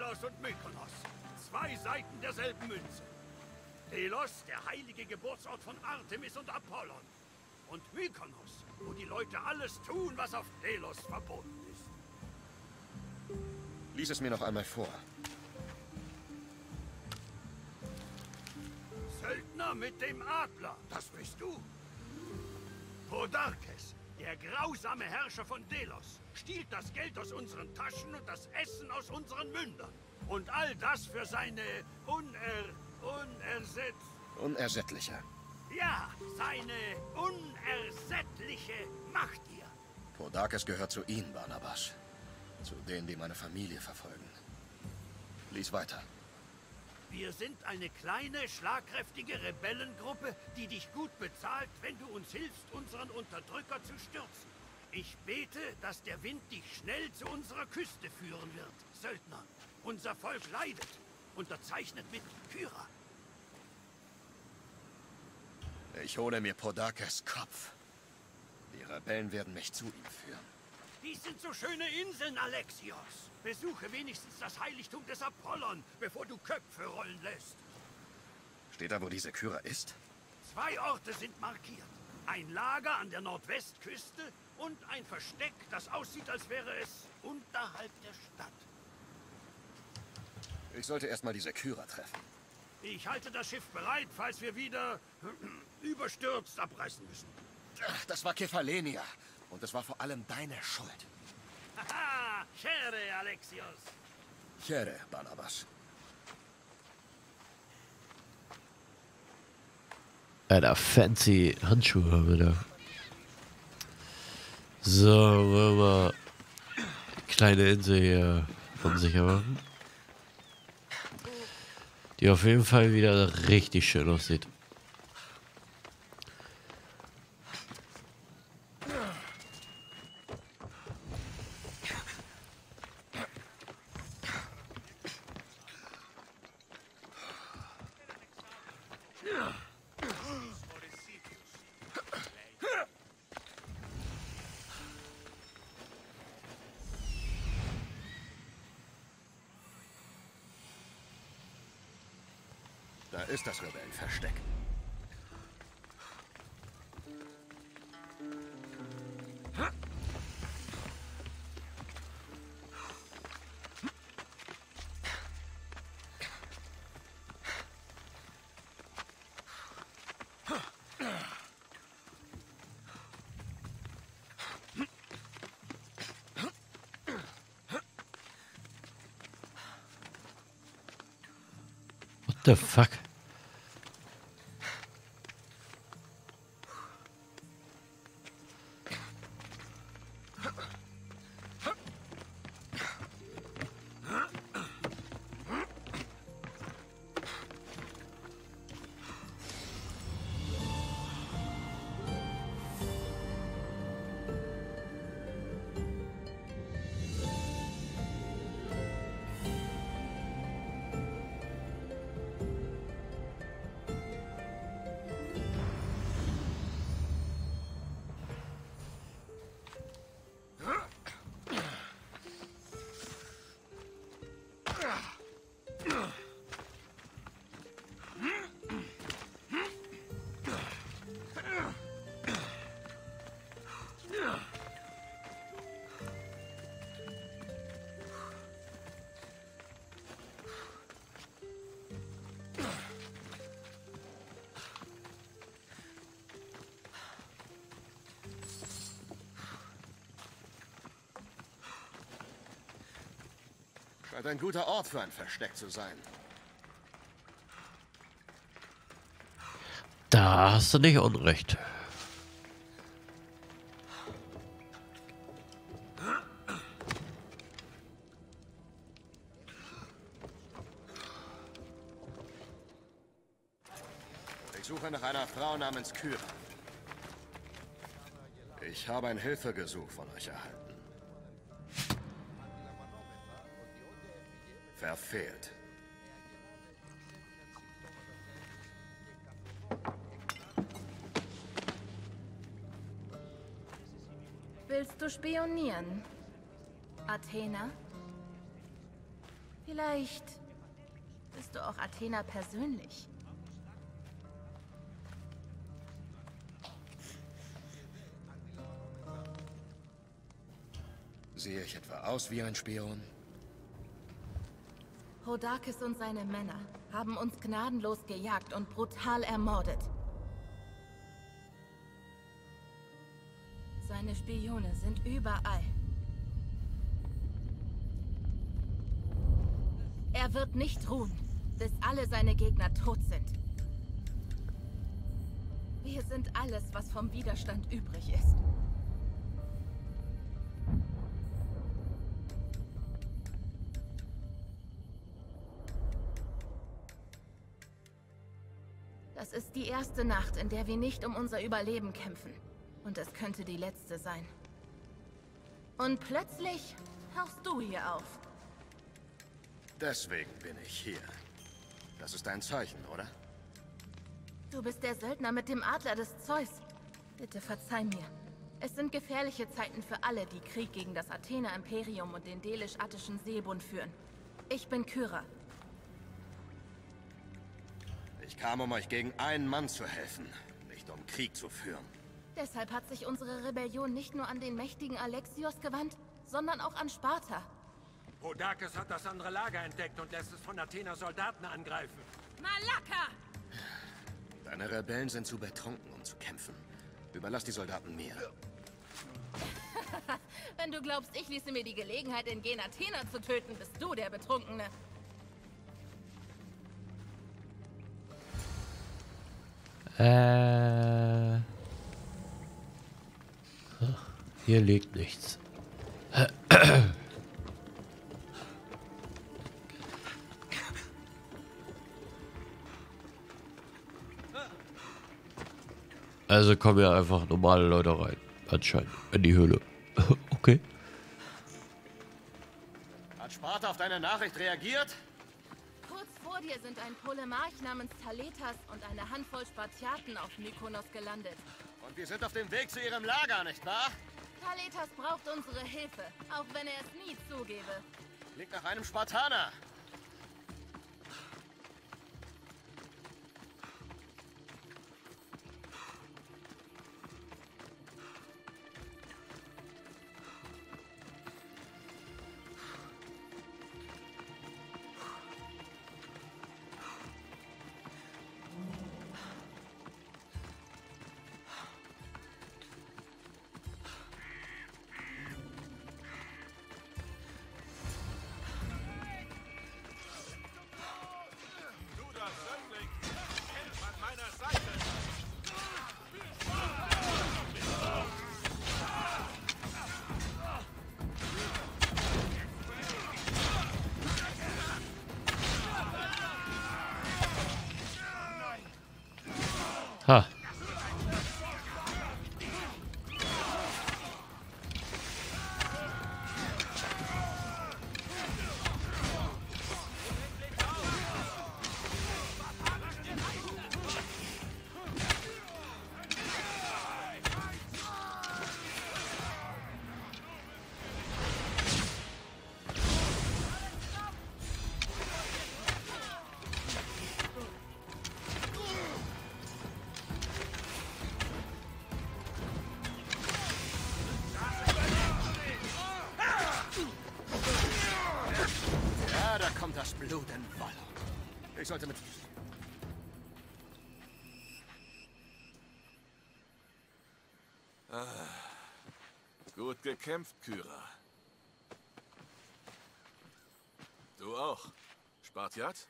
Delos und Mykonos, zwei Seiten derselben Münze. Delos, der heilige Geburtsort von Artemis und Apollon. Und Mykonos, wo die Leute alles tun, was auf Delos verboten ist. Lies es mir noch einmal vor. Söldner mit dem Adler, das bist du. Podarkes, der grausame Herrscher von Delos, stiehlt das Geld aus unseren Taschen und das Essen aus unseren Mündern. Und all das für seine unersättliche. Ja, seine unersättliche Machtgier. Podarkes gehört zu Ihnen, Barnabas. Zu denen, die meine Familie verfolgen. Lies weiter. Wir sind eine kleine, schlagkräftige Rebellengruppe, die dich gut bezahlt, wenn du uns hilfst, unseren Unterdrücker zu stürzen. Ich bete, dass der Wind dich schnell zu unserer Küste führen wird, Söldner. Unser Volk leidet. Unterzeichnet mit Kyra. Ich hole mir Podarkes Kopf. Die Rebellen werden mich zu ihm führen. Dies sind so schöne Inseln, Alexios. Besuche wenigstens das Heiligtum des Apollon, bevor du Köpfe rollen lässt. Steht da, wo diese Kyra ist? Zwei Orte sind markiert. Ein Lager an der Nordwestküste und ein Versteck, das aussieht, als wäre es unterhalb der Stadt. Ich sollte erstmal diese Kyra treffen. Ich halte das Schiff bereit, falls wir wieder überstürzt abreißen müssen. Ach, das war Kephalenia. Und das war vor allem deine Schuld. Haha, Chere, Alexios. Chere, Barnabas. Alter, fancy Handschuhe haben wir da. So, wollen wir die kleine Insel hier unsicher machen. Die auf jeden Fall wieder richtig schön aussieht. Da ist das Rebellenversteck. What the fuck? Scheint ein guter Ort für ein Versteck zu sein. Da hast du nicht Unrecht. Ich suche nach einer Frau namens Kyra. Ich habe ein Hilfegesuch von euch erhalten. Verfehlt. Willst du spionieren, Athena? Vielleicht bist du auch Athena persönlich. Sehe ich etwa aus wie ein Spion? Rodakis und seine Männer haben uns gnadenlos gejagt und brutal ermordet. Seine Spione sind überall. Er wird nicht ruhen, bis alle seine Gegner tot sind. Wir sind alles, was vom Widerstand übrig ist. Das ist die erste Nacht, in der wir nicht um unser Überleben kämpfen. Und es könnte die letzte sein. Und plötzlich hörst du hier auf. Deswegen bin ich hier. Das ist ein Zeichen, oder? Du bist der Söldner mit dem Adler des Zeus. Bitte verzeih mir. Es sind gefährliche Zeiten für alle, die Krieg gegen das Athener Imperium und den Delisch-Attischen Seebund führen. Ich bin Kyra. Ich kam, um euch gegen einen Mann zu helfen, nicht um Krieg zu führen. Deshalb hat sich unsere Rebellion nicht nur an den mächtigen Alexios gewandt, sondern auch an Sparta. Rodakis hat das andere Lager entdeckt und lässt es von Athener Soldaten angreifen. Malaka! Deine Rebellen sind zu betrunken, um zu kämpfen. Überlass die Soldaten mir. Wenn du glaubst, ich ließe mir die Gelegenheit entgehen, Athener zu töten, bist du der Betrunkene. Hier liegt nichts. Also kommen ja einfach normale Leute rein, anscheinend, in die Höhle. Okay. Hat Sparta auf deine Nachricht reagiert? Kurz vor dir sind ein Polemarch namens Thaletas und eine Handvoll Spartiaten auf Mykonos gelandet. Und wir sind auf dem Weg zu ihrem Lager, nicht wahr? Thaletas braucht unsere Hilfe, auch wenn er es nie zugebe. Klingt nach einem Spartaner. Das Blut in Wallung. Ich sollte mit... Ah, gut gekämpft, Kyra. Du auch, Spartiat?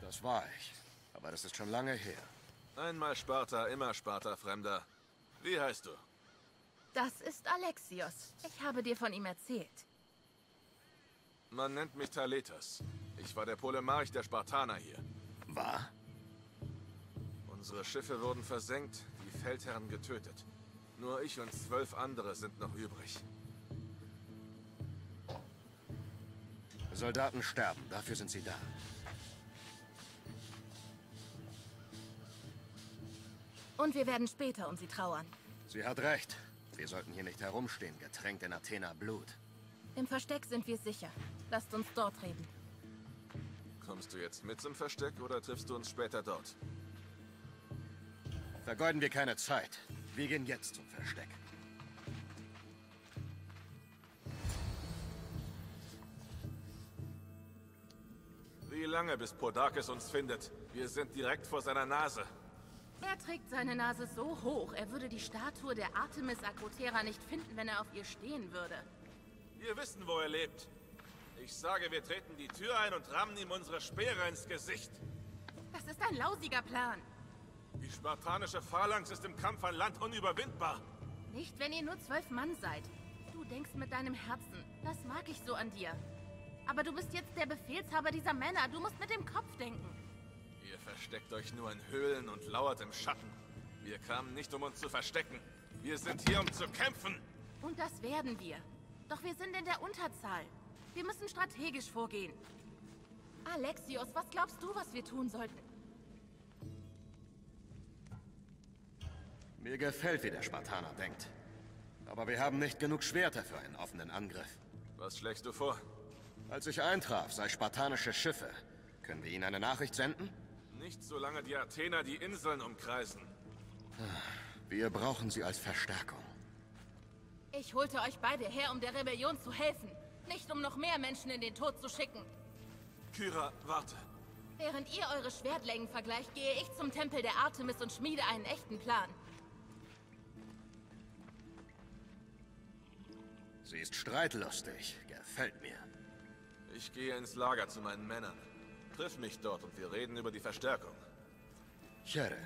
Das war ich. Aber das ist schon lange her. Einmal Sparta, immer Sparta, Fremder. Wie heißt du? Das ist Alexios. Ich habe dir von ihm erzählt. Man nennt mich Thaletas. Ich war der Polemarch der Spartaner hier. War? Unsere Schiffe wurden versenkt, die Feldherren getötet. Nur ich und 12 andere sind noch übrig. Soldaten sterben, dafür sind sie da. Und wir werden später um sie trauern. Sie hat recht. Wir sollten hier nicht herumstehen, getränkt in Athener Blut. Im Versteck sind wir sicher. Lasst uns dort reden. Kommst du jetzt mit zum Versteck oder triffst du uns später dort? Vergeuden wir keine Zeit. Wir gehen jetzt zum Versteck. Wie lange, bis Podarkes uns findet? Wir sind direkt vor seiner Nase. Er trägt seine Nase so hoch, er würde die Statue der Artemis Akrotera nicht finden, wenn er auf ihr stehen würde. Wir wissen, wo er lebt. Ich sage, wir treten die Tür ein und rammen ihm unsere Speere ins Gesicht. Das ist ein lausiger Plan. Die spartanische Phalanx ist im Kampf an Land unüberwindbar. Nicht, wenn ihr nur 12 Mann seid. Du denkst mit deinem Herzen. Das mag ich so an dir. Aber du bist jetzt der Befehlshaber dieser Männer. Du musst mit dem Kopf denken. Ihr versteckt euch nur in Höhlen und lauert im Schatten. Wir kamen nicht, um uns zu verstecken. Wir sind hier, um zu kämpfen. Und das werden wir. Doch wir sind in der Unterzahl. Wir müssen strategisch vorgehen. Alexios, was glaubst du, was wir tun sollten? Mir gefällt, wie der Spartaner denkt. Aber wir haben nicht genug Schwerter für einen offenen Angriff. Was schlägst du vor? Als ich eintraf, sei spartanische Schiffe. Können wir ihnen eine Nachricht senden? Nicht, solange die Athener die Inseln umkreisen. Wir brauchen sie als Verstärkung. Ich holte euch beide her, um der Rebellion zu helfen. Nicht, um noch mehr Menschen in den Tod zu schicken. Kyra, warte. Während ihr eure Schwertlängen vergleicht, gehe ich zum Tempel der Artemis und schmiede einen echten Plan. Sie ist streitlustig. Gefällt mir. Ich gehe ins Lager zu meinen Männern. Triff mich dort und wir reden über die Verstärkung. Chere.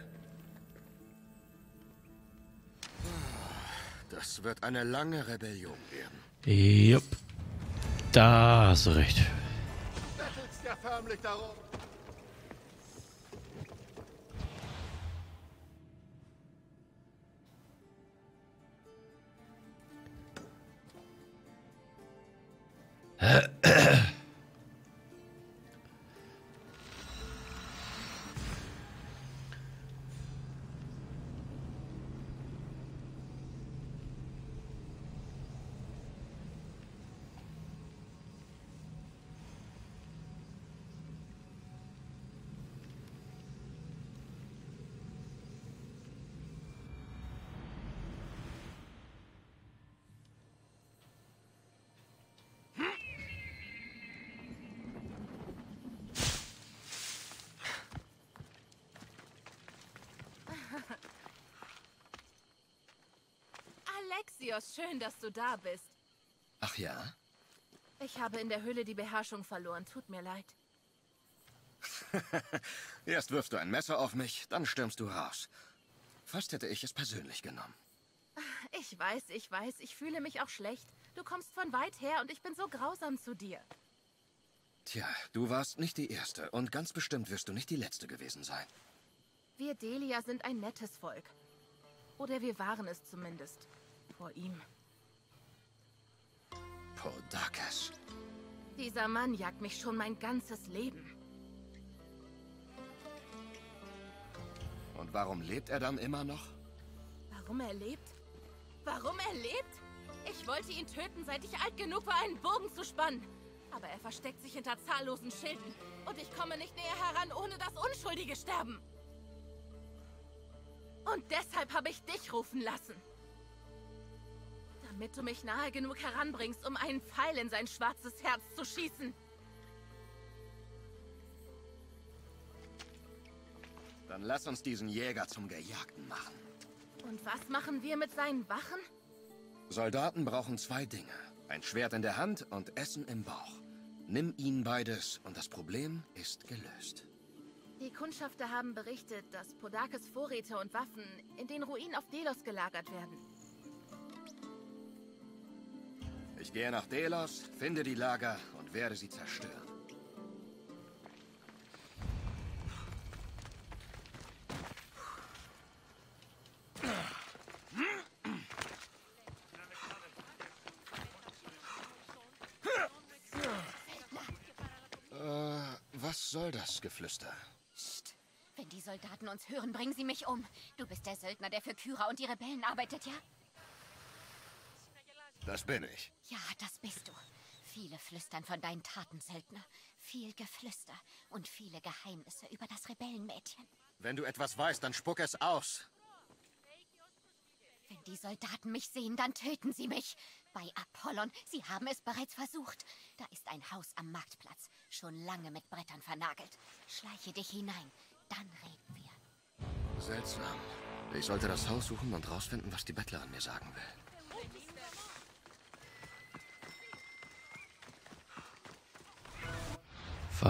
Das wird eine lange Rebellion werden. Jupp. Da hast du recht. Du bettelst ja förmlich darum. Alexios, schön, dass du da bist. Ach ja? Ich habe in der Höhle die Beherrschung verloren. Tut mir leid. Erst wirfst du ein Messer auf mich, dann stürmst du raus. Fast hätte ich es persönlich genommen. Ich weiß, ich weiß. Ich fühle mich auch schlecht. Du kommst von weit her und ich bin so grausam zu dir. Tja, du warst nicht die Erste und ganz bestimmt wirst du nicht die Letzte gewesen sein. Wir Delia sind ein nettes Volk. Oder wir waren es zumindest. Vor ihm. Podarkes. Dieser Mann jagt mich schon mein ganzes Leben. Und warum lebt er dann immer noch? Warum er lebt? Warum er lebt? Ich wollte ihn töten, seit ich alt genug war, einen Bogen zu spannen. Aber er versteckt sich hinter zahllosen Schilden. Und ich komme nicht näher heran, ohne dass Unschuldige sterben. Und deshalb habe ich dich rufen lassen. Damit du mich nahe genug heranbringst, um einen Pfeil in sein schwarzes Herz zu schießen. Dann lass uns diesen Jäger zum Gejagten machen. Und was machen wir mit seinen Wachen? Soldaten brauchen 2 Dinge. Ein Schwert in der Hand und Essen im Bauch. Nimm ihnen beides und das Problem ist gelöst. Die Kundschafter haben berichtet, dass Podarkes Vorräte und Waffen in den Ruinen auf Delos gelagert werden. Ich gehe nach Delos, finde die Lager und werde sie zerstören. Was soll das Geflüster? Psst. Wenn die Soldaten uns hören, bringen sie mich um. Du bist der Söldner, der für Kyra und die Rebellen arbeitet, ja? Das bin ich. Ja, das bist du. Viele flüstern von deinen Taten, Söldner. Viel Geflüster und viele Geheimnisse über das Rebellenmädchen. Wenn du etwas weißt, dann spuck es aus. Wenn die Soldaten mich sehen, dann töten sie mich. Bei Apollon, sie haben es bereits versucht. Da ist ein Haus am Marktplatz, schon lange mit Brettern vernagelt. Schleiche dich hinein, dann reden wir. Seltsam. Ich sollte das Haus suchen und rausfinden, was die Bettlerin mir sagen will. Fuck.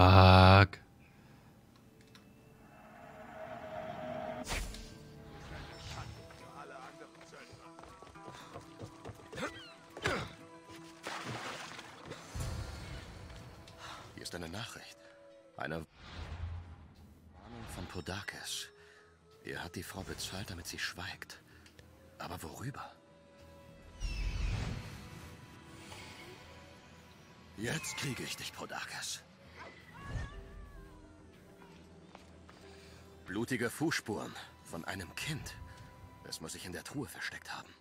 Hier ist eine Nachricht. Eine Warnung von Podarkes. Er hat die Frau bezahlt, damit sie schweigt. Aber worüber? Jetzt kriege ich dich, Podarkes. Blutige Fußspuren von einem Kind. Das muss ich in der Truhe versteckt haben.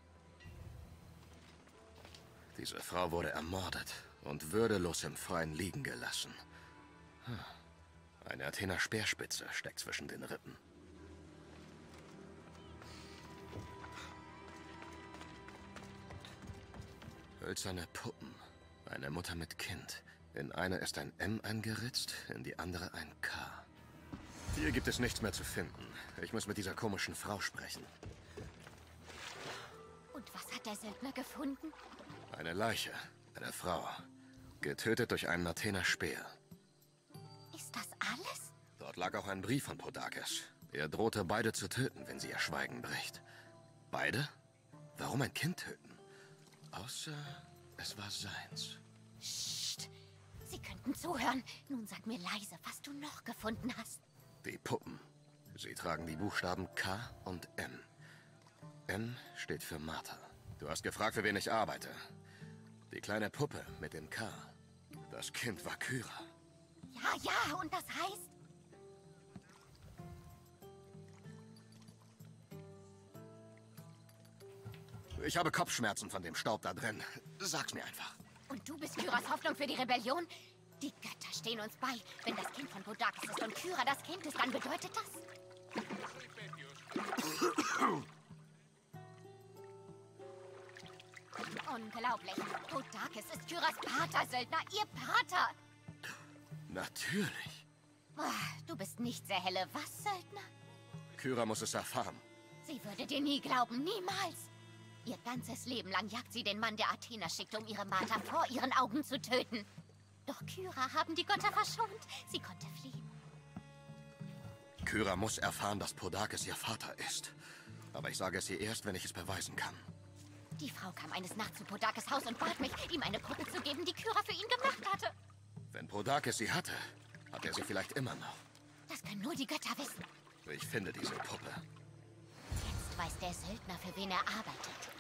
Diese Frau wurde ermordet und würdelos im Freien liegen gelassen. Eine Athener Speerspitze steckt zwischen den Rippen. Hölzerne Puppen. Eine Mutter mit Kind. In eine ist ein M eingeritzt, in die andere ein K. Hier gibt es nichts mehr zu finden. Ich muss mit dieser komischen Frau sprechen. Und was hat der Söldner gefunden? Eine Leiche, eine Frau. Getötet durch einen Athener Speer. Ist das alles? Dort lag auch ein Brief von Podarkes. Er drohte, beide zu töten, wenn sie ihr Schweigen bricht. Beide? Warum ein Kind töten? Außer es war seins. Psst. Sie könnten zuhören. Nun sag mir leise, was du noch gefunden hast. Die Puppen. Sie tragen die Buchstaben K und M. M steht für Martha. Du hast gefragt, für wen ich arbeite. Die kleine Puppe mit dem K. Das Kind war Kyra. Ja, und das heißt? Ich habe Kopfschmerzen von dem Staub da drin. Sag's mir einfach. Und du bist Kyras Hoffnung für die Rebellion? Die Götter stehen uns bei. Wenn das Kind von Podarkes ist und Kyra das Kind ist, dann bedeutet das... Unglaublich. Podarkes ist Kyras Pater, Söldner. Ihr Pater! Natürlich. Du bist nicht sehr helle. Was, Söldner? Kyra muss es erfahren. Sie würde dir nie glauben. Niemals. Ihr ganzes Leben lang jagt sie den Mann, der Athena schickt, um ihre Martha vor ihren Augen zu töten. Doch Kyra haben die Götter verschont. Sie konnte fliehen. Kyra muss erfahren, dass Podarkes ihr Vater ist. Aber ich sage es ihr erst, wenn ich es beweisen kann. Die Frau kam eines Nachts zu Podarkes Haus und bat mich, ihm eine Puppe zu geben, die Kyra für ihn gemacht hatte. Wenn Podarkes sie hatte, hat er sie vielleicht immer noch. Das können nur die Götter wissen. Ich finde diese Puppe. Jetzt weiß der Söldner, für wen er arbeitet.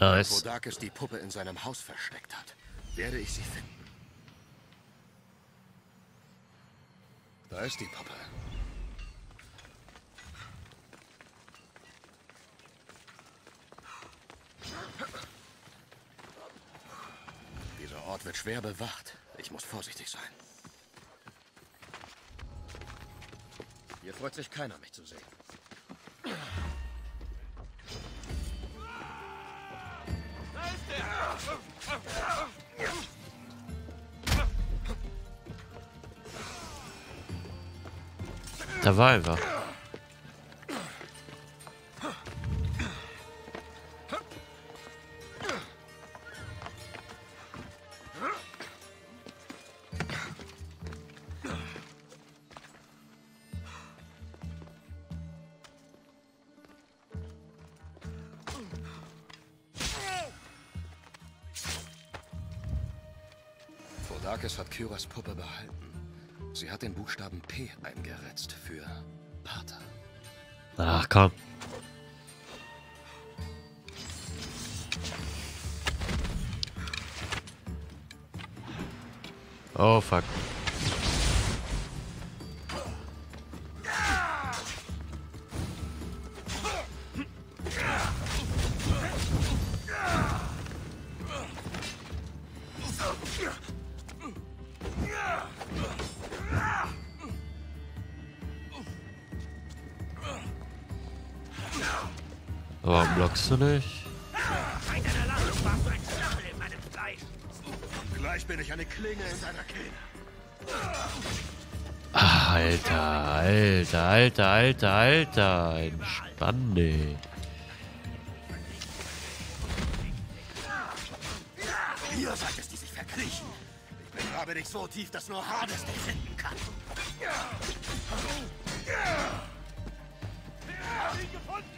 Nice. Podarkes die Puppe in seinem Haus versteckt hat, werde ich sie finden. Da ist die Puppe. Dieser Ort wird schwer bewacht. Ich muss vorsichtig sein. Hier freut sich keiner, mich zu sehen. Da war er. Podarkes hat Kyras Puppe behalten. Sie hat den Buchstaben P eingeritzt für Pater. Ach komm. Oh fuck. Warum blockst du nicht? Eine Erlassungswaffe, ein Stachel in meinem Fleisch. Und gleich bin ich eine Klinge in deiner Kehle. Alter. Entspann dich. Ihr seid es, die sich verkriechen. Ich begrabe dich so tief, dass nur Hades dich finden kann. Wer hat ihn gefunden?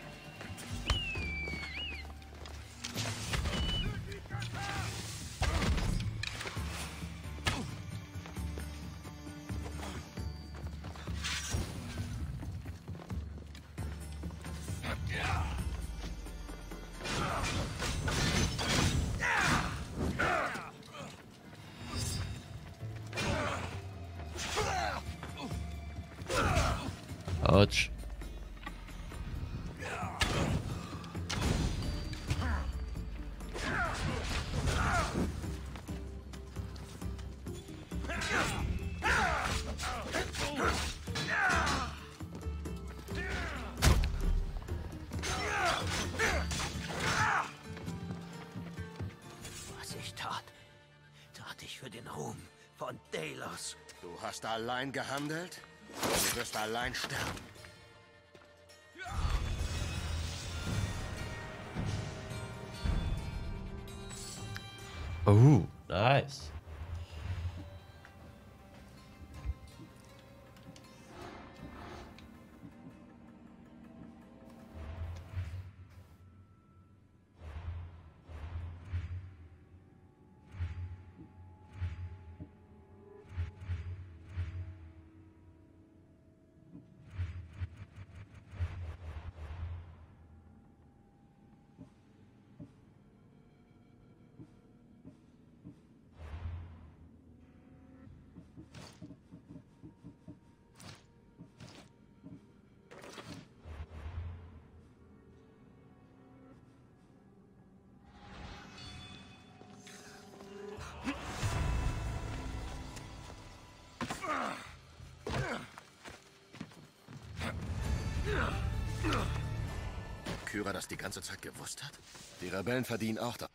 Autsch. Was ich tat ich für den Ruhm von Delos. Du hast allein gehandelt? Du wirst allein sterben. Oh, nice. Kyra das die ganze Zeit gewusst hat? Die Rebellen verdienen auch das.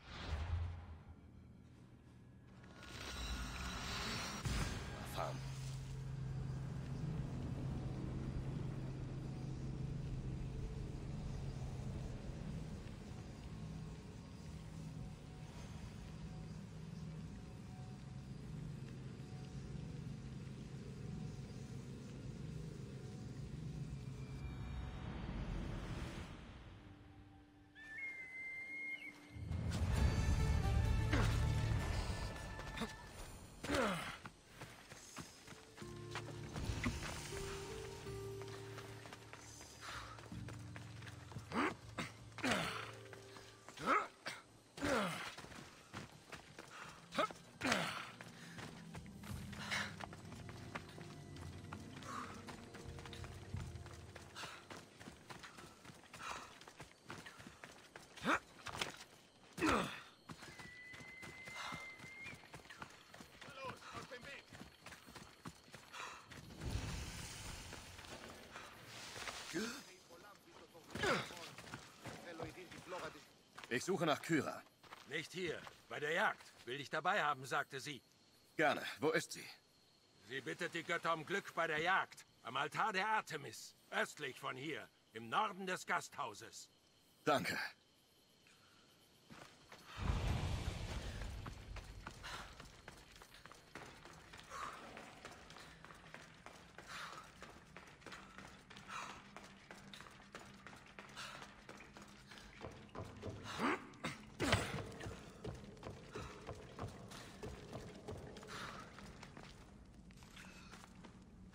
Ich suche nach Kyra. Nicht hier, bei der Jagd. Will dich dabei haben, sagte sie. Gerne. Wo ist sie? Sie bittet die Götter um Glück bei der Jagd. Am Altar der Artemis. Östlich von hier. Im Norden des Gasthauses. Danke.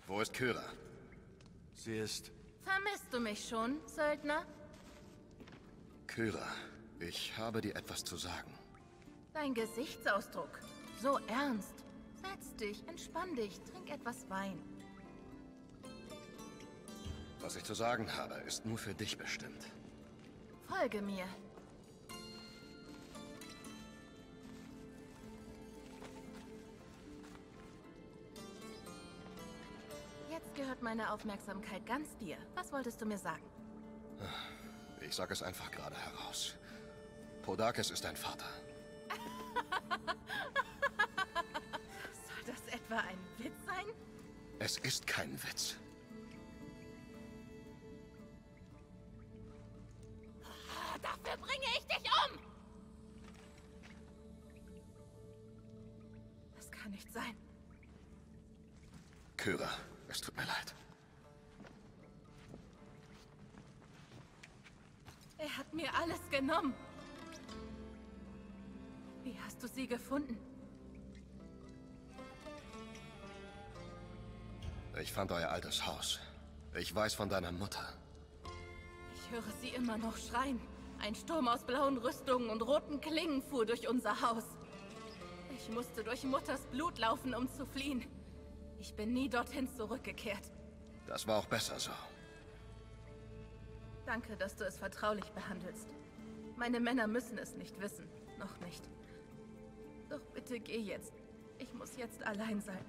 Wo ist Kyra? Sie ist... Vermisst du mich schon, Söldner? Kyra, ich habe dir etwas zu sagen. Dein Gesichtsausdruck. So ernst. Setz dich, entspann dich, trink etwas Wein. Was ich zu sagen habe, ist nur für dich bestimmt. Folge mir. Jetzt gehört meine Aufmerksamkeit ganz dir. Was wolltest du mir sagen? Ich sage es einfach gerade heraus. Podarkes ist dein Vater. Soll das etwa ein Witz sein? Es ist kein Witz. Oh, dafür bringe ich dich um! Das kann nicht sein. Kyra, es tut mir leid. Er hat mir alles genommen. Wie hast du sie gefunden? Ich fand euer altes Haus. Ich weiß von deiner Mutter. Ich höre sie immer noch schreien. Ein Sturm aus blauen Rüstungen und roten Klingen fuhr durch unser Haus. Ich musste durch Mutters Blut laufen, um zu fliehen. Ich bin nie dorthin zurückgekehrt. Das war auch besser so. Danke, dass du es vertraulich behandelst. Meine Männer müssen es nicht wissen. Noch nicht. Doch bitte geh jetzt. Ich muss jetzt allein sein.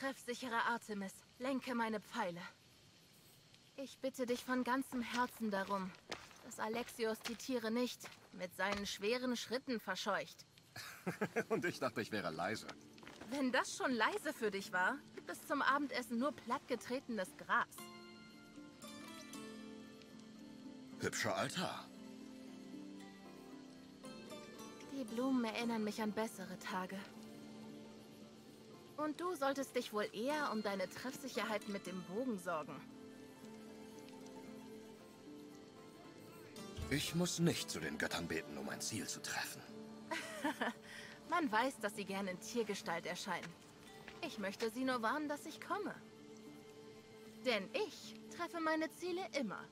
Treffsichere Artemis, lenke meine Pfeile. Ich bitte dich von ganzem Herzen darum, dass Alexios die Tiere nicht mit seinen schweren Schritten verscheucht. Und ich dachte, ich wäre leise. Wenn das schon leise für dich war, gibt es zum Abendessen nur plattgetretenes Gras. Hübscher Altar. Die Blumen erinnern mich an bessere Tage. Und du solltest dich wohl eher um deine Treffsicherheit mit dem Bogen sorgen. Ich muss nicht zu den Göttern beten, um ein Ziel zu treffen. Man weiß, dass sie gerne in Tiergestalt erscheinen. Ich möchte sie nur warnen, dass ich komme. Denn ich treffe meine Ziele immer.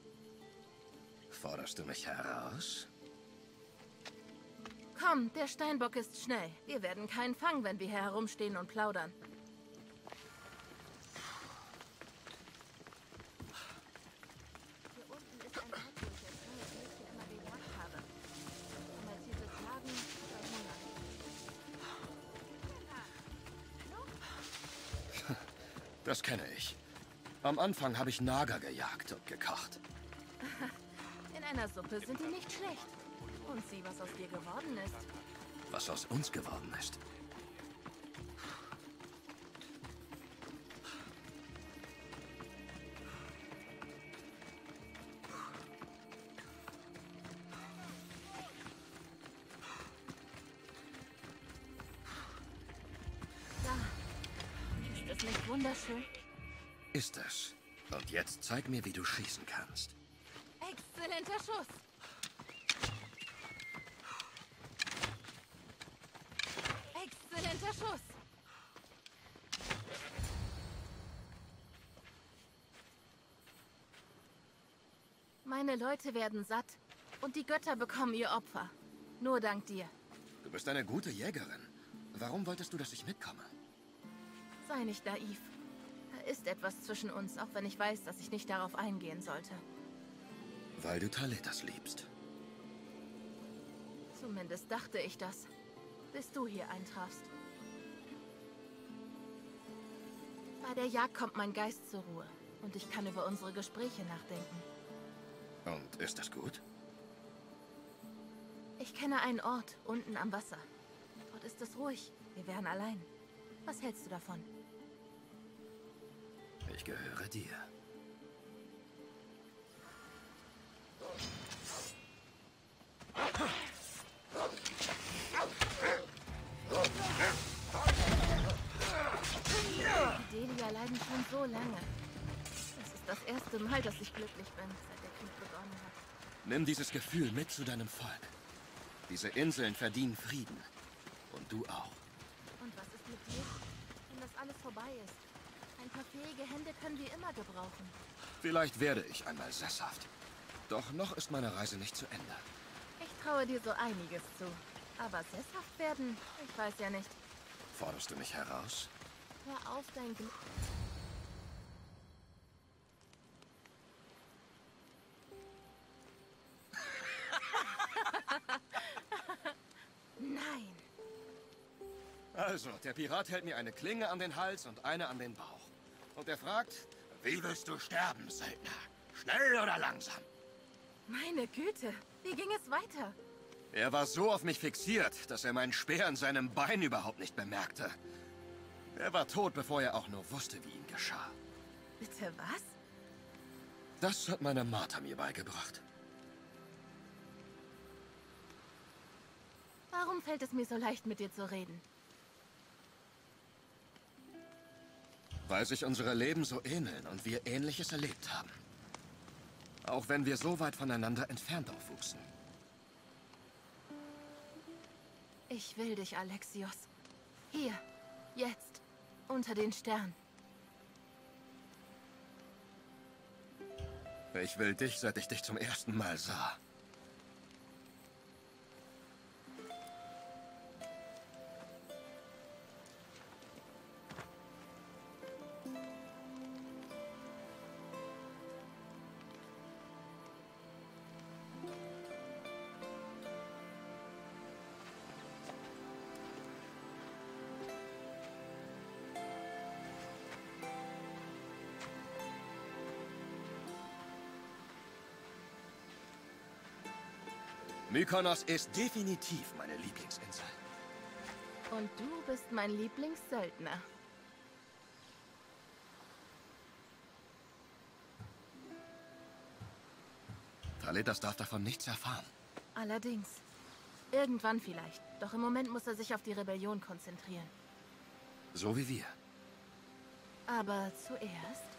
Forderst du mich heraus? Komm, der Steinbock ist schnell. Wir werden keinen fangen, wenn wir hier herumstehen und plaudern. Das kenne ich. Am Anfang habe ich Nager gejagt und gekocht. In einer Suppe sind die nicht schlecht. Und sieh, was aus dir geworden ist. Was aus uns geworden ist. ist nicht wunderschön? Ist es. Und jetzt zeig mir, wie du schießen kannst. Exzellenter Schuss. Exzellenter Schuss. Meine Leute werden satt und die Götter bekommen ihr Opfer. Nur dank dir. Du bist eine gute Jägerin. Warum wolltest du, dass ich mitkomme? Sei nicht naiv. Da ist etwas zwischen uns, auch wenn ich weiß, dass ich nicht darauf eingehen sollte. Weil du Thaletas liebst. Zumindest dachte ich das, bis du hier eintrafst. Bei der Jagd kommt mein Geist zur Ruhe und ich kann über unsere Gespräche nachdenken. Und ist das gut? Ich kenne einen Ort unten am Wasser. Dort ist es ruhig. Wir wären allein. Was hältst du davon? Ich gehöre dir. Die Delia leiden schon so lange. Es ist das erste Mal, dass ich glücklich bin, seit der Krieg begonnen hat. Nimm dieses Gefühl mit zu deinem Volk. Diese Inseln verdienen Frieden. Und du auch. Und was ist mit dir, wenn das alles vorbei ist? Ein paar fähige Hände können wir immer gebrauchen. Vielleicht werde ich einmal sesshaft. Doch noch ist meine Reise nicht zu Ende. Ich traue dir so einiges zu. Aber sesshaft werden? Ich weiß ja nicht. Forderst du mich heraus? Hör auf, dein Glück. Nein. Also, der Pirat hält mir eine Klinge an den Hals und eine an den Bauch. Und er fragt, wie willst du sterben, Söldner? Schnell oder langsam? Meine Güte, wie ging es weiter? Er war so auf mich fixiert, dass er meinen Speer in seinem Bein überhaupt nicht bemerkte. Er war tot, bevor er auch nur wusste, wie ihm geschah. Bitte was? Das hat meine Martha mir beigebracht. Warum fällt es mir so leicht, mit dir zu reden? Weil sich unsere Leben so ähneln und wir Ähnliches erlebt haben. Auch wenn wir so weit voneinander entfernt aufwuchsen. Ich will dich, Alexios. Hier, jetzt, unter den Sternen. Ich will dich, seit ich dich zum ersten Mal sah. Mykonos ist definitiv meine Lieblingsinsel. Und du bist mein Lieblingssöldner. Thaletas darf davon nichts erfahren. Allerdings. Irgendwann vielleicht. Doch im Moment muss er sich auf die Rebellion konzentrieren. So wie wir. Aber zuerst...